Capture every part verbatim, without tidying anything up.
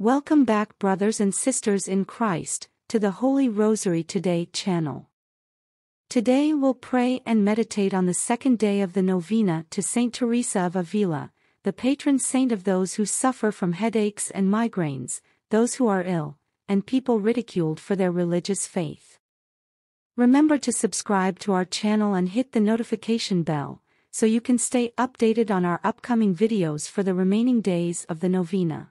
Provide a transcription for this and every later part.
Welcome back, brothers and sisters in Christ, to the Holy Rosary Today channel. Today we'll pray and meditate on the second day of the Novena to Saint Teresa of Avila, the patron saint of those who suffer from headaches and migraines, those who are ill, and people ridiculed for their religious faith. Remember to subscribe to our channel and hit the notification bell, so you can stay updated on our upcoming videos for the remaining days of the Novena.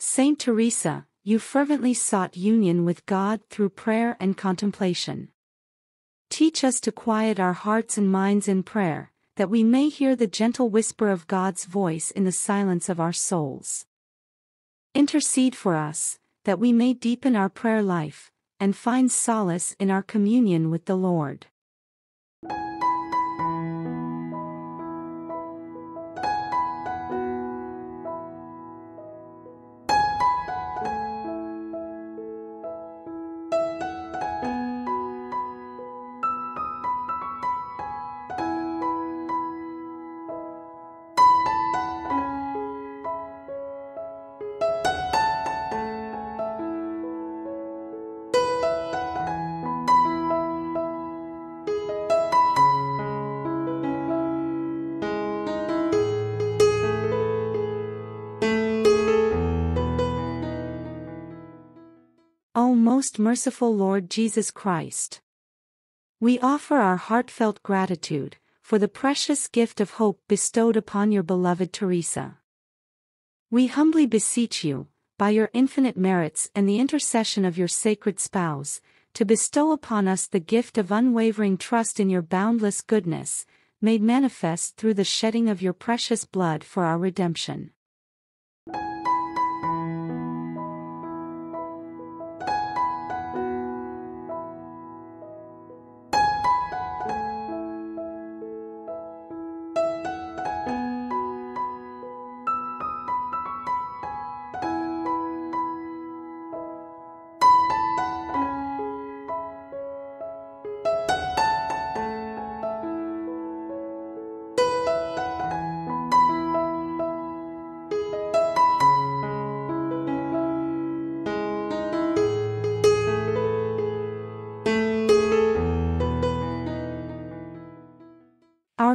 Saint Teresa, you fervently sought union with God through prayer and contemplation. Teach us to quiet our hearts and minds in prayer, that we may hear the gentle whisper of God's voice in the silence of our souls. Intercede for us, that we may deepen our prayer life, and find solace in our communion with the Lord. O most merciful Lord Jesus Christ, we offer our heartfelt gratitude for the precious gift of hope bestowed upon your beloved Teresa. We humbly beseech you, by your infinite merits and the intercession of your sacred spouse, to bestow upon us the gift of unwavering trust in your boundless goodness, made manifest through the shedding of your precious blood for our redemption. Our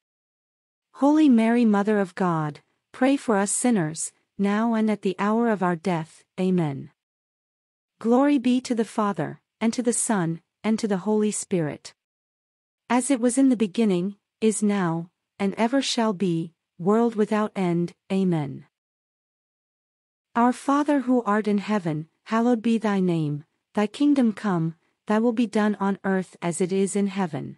Holy Mary, Mother of God, pray for us sinners, now and at the hour of our death. Amen. Glory be to the Father, and to the Son, and to the Holy Spirit. As it was in the beginning, is now, and ever shall be, world without end. Amen. Our Father who art in heaven, hallowed be thy name, thy kingdom come, thy will be done on earth as it is in heaven.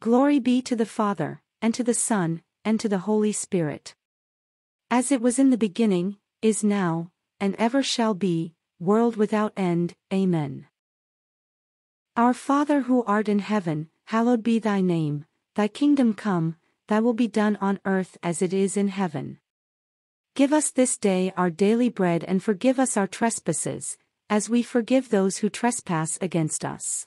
Glory be to the Father, and to the Son, and to the Holy Spirit. As it was in the beginning, is now, and ever shall be, world without end. Amen. Our Father who art in heaven, hallowed be thy name, thy kingdom come, thy will be done on earth as it is in heaven. Give us this day our daily bread, and forgive us our trespasses, as we forgive those who trespass against us.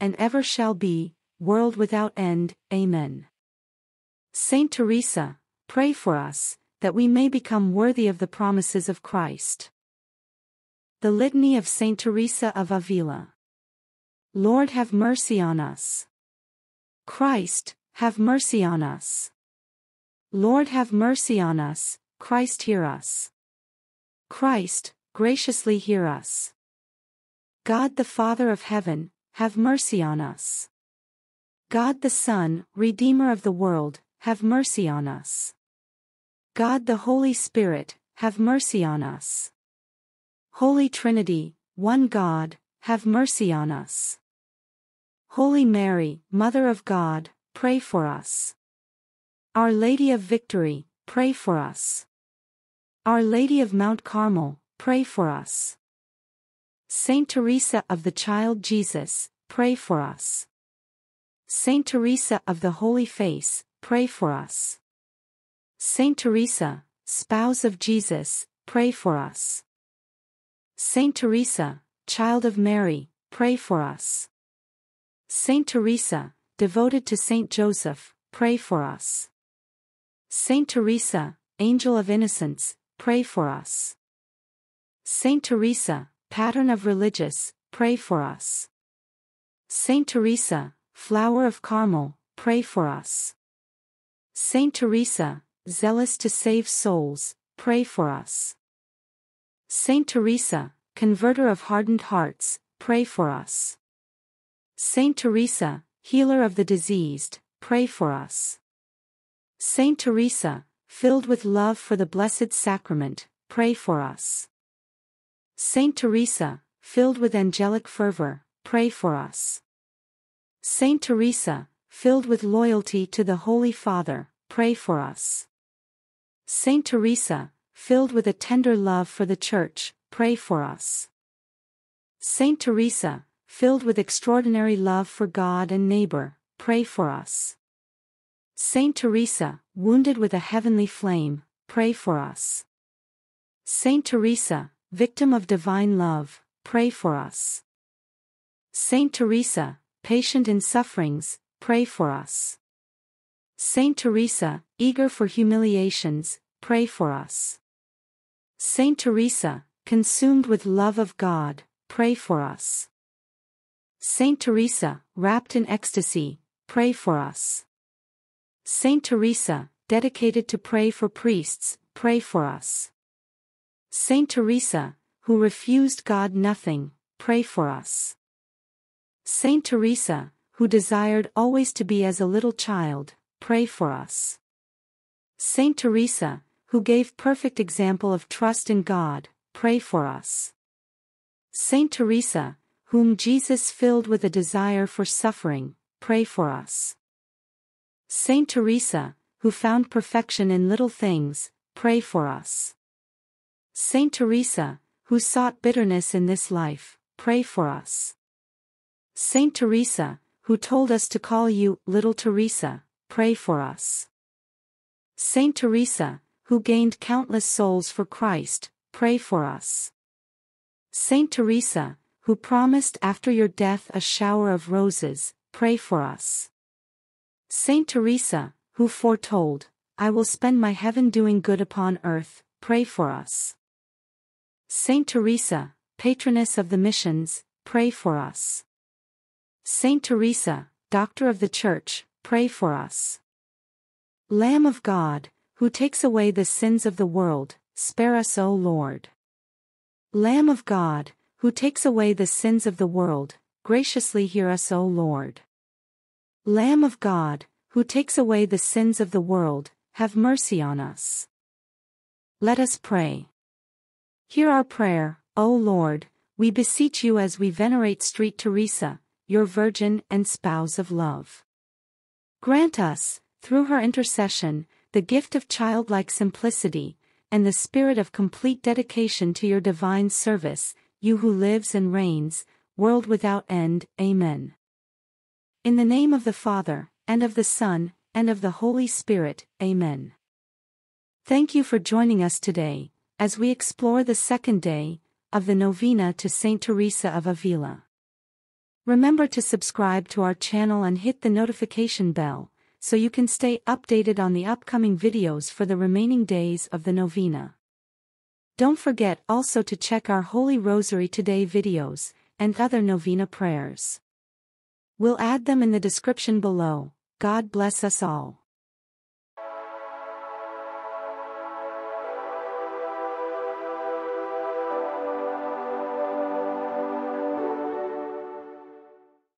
and ever shall be, world without end. Amen. Saint Teresa, pray for us, that we may become worthy of the promises of Christ. The Litany of Saint Teresa of Avila. Lord, have mercy on us. Christ, have mercy on us. Lord, have mercy on us. Christ, hear us. Christ, graciously hear us. God the Father of heaven, have mercy on us. God the Son, Redeemer of the world, have mercy on us. God the Holy Spirit, have mercy on us. Holy Trinity, one God, have mercy on us. Holy Mary, Mother of God, pray for us. Our Lady of Victory, pray for us. Our Lady of Mount Carmel, pray for us. Saint Teresa of the Child Jesus, pray for us. Saint Teresa of the Holy Face, pray for us. Saint Teresa, Spouse of Jesus, pray for us. Saint Teresa, Child of Mary, pray for us. Saint Teresa, devoted to Saint Joseph, pray for us. Saint Teresa, Angel of Innocence, pray for us. Saint Teresa, Pattern of Religious, pray for us. Saint Teresa, Flower of Carmel, pray for us. Saint Teresa, Zealous to save souls, pray for us. Saint Teresa, Converter of hardened hearts, pray for us. Saint Teresa, Healer of the diseased, pray for us. Saint Teresa, filled with love for the Blessed Sacrament, pray for us. Saint Teresa, filled with angelic fervor, pray for us. Saint Teresa, filled with loyalty to the Holy Father, pray for us. Saint Teresa, filled with a tender love for the Church, pray for us. Saint Teresa, filled with extraordinary love for God and neighbor, pray for us. Saint Teresa, wounded with a heavenly flame, pray for us. Saint Teresa, victim of divine love, pray for us. Saint Teresa, patient in sufferings, pray for us. Saint Teresa, eager for humiliations, pray for us. Saint Teresa, consumed with love of God, pray for us. Saint Teresa, wrapped in ecstasy, pray for us. Saint Teresa, dedicated to pray for priests, pray for us. Saint Teresa, who refused God nothing, pray for us. Saint Teresa, who desired always to be as a little child, pray for us. Saint Teresa, who gave perfect example of trust in God, pray for us. Saint Teresa, whom Jesus filled with a desire for suffering, pray for us. Saint Teresa, who found perfection in little things, pray for us. Saint Teresa, who sought bitterness in this life, pray for us. Saint Teresa, who told us to call you Little Teresa, pray for us. Saint Teresa, who gained countless souls for Christ, pray for us. Saint Teresa, who promised after your death a shower of roses, pray for us. Saint Teresa, who foretold, I will spend my heaven doing good upon earth, pray for us. Saint Teresa, Patroness of the Missions, pray for us. Saint Teresa, Doctor of the Church, pray for us. Lamb of God, who takes away the sins of the world, spare us, O Lord. Lamb of God, who takes away the sins of the world, graciously hear us, O Lord. Lamb of God, who takes away the sins of the world, have mercy on us. Let us pray. Hear our prayer, O Lord, we beseech you as we venerate Street Teresa, your Virgin and Spouse of Love. Grant us, through her intercession, the gift of childlike simplicity, and the spirit of complete dedication to your divine service, you who lives and reigns, world without end. Amen. In the name of the Father, and of the Son, and of the Holy Spirit. Amen. Thank you for joining us today, as we explore the second day of the Novena to Saint Teresa of Avila. Remember to subscribe to our channel and hit the notification bell, so you can stay updated on the upcoming videos for the remaining days of the Novena. Don't forget also to check our Holy Rosary Today videos, and other Novena prayers. We'll add them in the description below. God bless us all.